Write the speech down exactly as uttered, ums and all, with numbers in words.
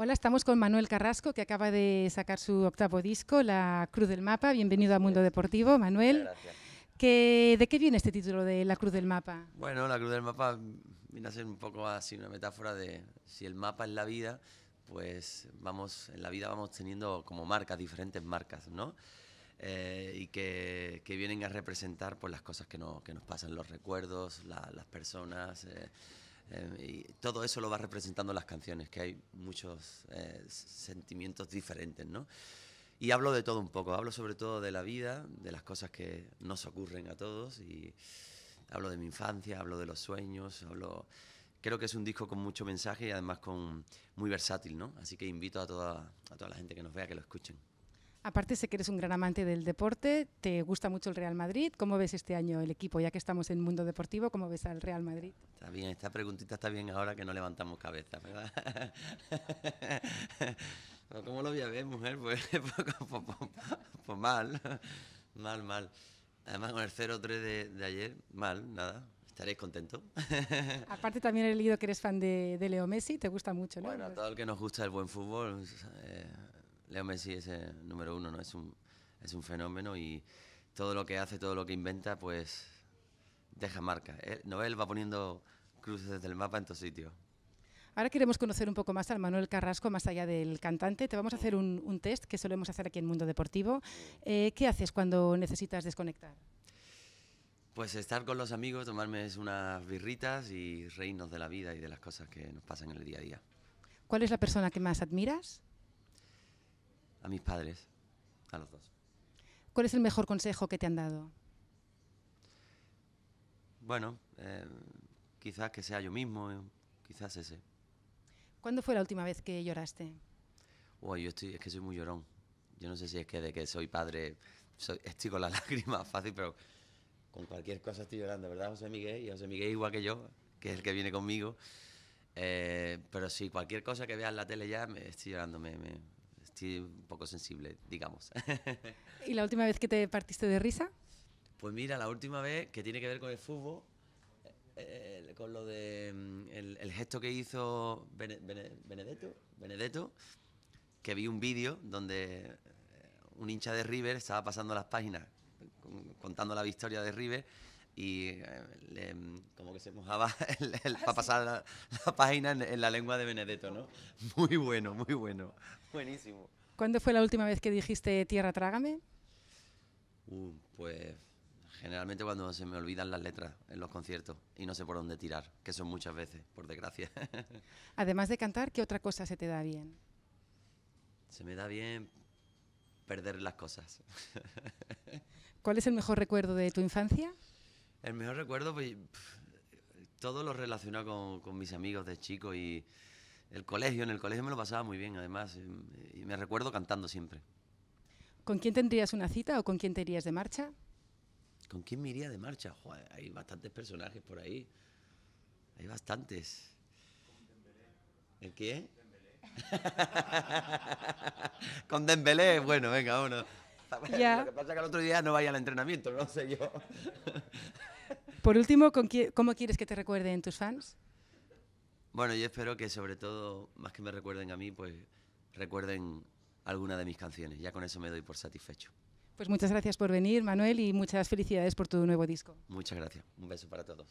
Hola, estamos con Manuel Carrasco, que acaba de sacar su octavo disco, La Cruz del Mapa. Bienvenido a Mundo Deportivo, Manuel. Gracias. ¿Qué, ¿De qué viene este título de La Cruz del Mapa? Bueno, La Cruz del Mapa viene a ser un poco así una metáfora de si el mapa es la vida, pues vamos, en la vida vamos teniendo como marcas, diferentes marcas, ¿no? Eh, y que, que vienen a representar pues, las cosas que, no, que nos pasan, los recuerdos, la, las personas, eh, eh, y todo eso lo va representando las canciones, que hay muchos eh, sentimientos diferentes, ¿no? Y hablo de todo un poco, hablo sobre todo de la vida, de las cosas que nos ocurren a todos, y hablo de mi infancia, hablo de los sueños, hablo... Creo que es un disco con mucho mensaje y además con, muy versátil, ¿no? Así que invito a toda, a toda la gente que nos vea que lo escuchen. Aparte, sé que eres un gran amante del deporte, te gusta mucho el Real Madrid. ¿Cómo ves este año el equipo, ya que estamos en Mundo Deportivo? ¿Cómo ves al Real Madrid? Está bien, esta preguntita está bien ahora que no levantamos cabeza, ¿verdad? ¿Cómo lo voy a ver, mujer? Pues, pues, pues, pues, pues mal, mal, mal. Además, con el cero tres de, de ayer, mal, nada. ¿Estaréis contento? Aparte, también he leído que eres fan de, de Leo Messi, te gusta mucho, ¿no? Bueno, a todo el que nos gusta el buen fútbol... Eh, Leo Messi es el número uno, ¿no? Es un, es un fenómeno y todo lo que hace, todo lo que inventa, pues deja marca. Él, Noel va poniendo cruces desde el mapa en tu sitio. Ahora queremos conocer un poco más al Manuel Carrasco, más allá del cantante. Te vamos a hacer un, un test que solemos hacer aquí en Mundo Deportivo. Eh, ¿Qué haces cuando necesitas desconectar? Pues estar con los amigos, tomarme unas birritas y reírnos de la vida y de las cosas que nos pasan en el día a día. ¿Cuál es la persona que más admiras? A mis padres, a los dos. ¿Cuál es el mejor consejo que te han dado? Bueno, eh, quizás que sea yo mismo, eh, quizás ese. ¿Cuándo fue la última vez que lloraste? Uy, yo estoy, es que soy muy llorón. Yo no sé si es que de que soy padre, soy, estoy con las lágrimas fácil, pero con cualquier cosa estoy llorando, ¿verdad, José Miguel? Y José Miguel igual que yo, que es el que viene conmigo. Eh, pero sí, cualquier cosa que veas en la tele ya me estoy llorando, me... me Sí, un poco sensible, digamos. ¿Y la última vez que te partiste de risa? Pues mira, la última vez, que tiene que ver con el fútbol, eh, eh, con lo de el, el gesto que hizo Bene, Bene, Benedetto, Benedetto, que vi un vídeo donde un hincha de River estaba pasando las páginas, contando la victoria de River, y eh, le, como que se mojaba el, el, ah, para sí. pasar la, la página en, en la lengua de Benedetto, ¿no? Muy bueno, muy bueno. Buenísimo. ¿Cuándo fue la última vez que dijiste tierra trágame? Uh, pues generalmente cuando se me olvidan las letras en los conciertos y no sé por dónde tirar, que son muchas veces, por desgracia. Además de cantar, ¿qué otra cosa se te da bien? Se me da bien perder las cosas. ¿Cuál es el mejor recuerdo de tu infancia? El mejor recuerdo, pues, todo lo relacionado con, con mis amigos de chico y el colegio. En el colegio me lo pasaba muy bien, además, y me recuerdo cantando siempre. ¿Con quién tendrías una cita o con quién te irías de marcha? ¿Con quién me iría de marcha? Joder, hay bastantes personajes por ahí. Hay bastantes. ¿El qué? Con Dembélé. Bueno, venga, uno. Ya. Lo que pasa es que el otro día no vaya al entrenamiento, no sé yo. Por último, ¿con qui- ¿cómo quieres que te recuerden tus fans? Bueno, yo espero que sobre todo, más que me recuerden a mí, pues recuerden alguna de mis canciones. Ya con eso me doy por satisfecho. Pues muchas gracias por venir, Manuel, y muchas felicidades por tu nuevo disco. Muchas gracias. Un beso para todos.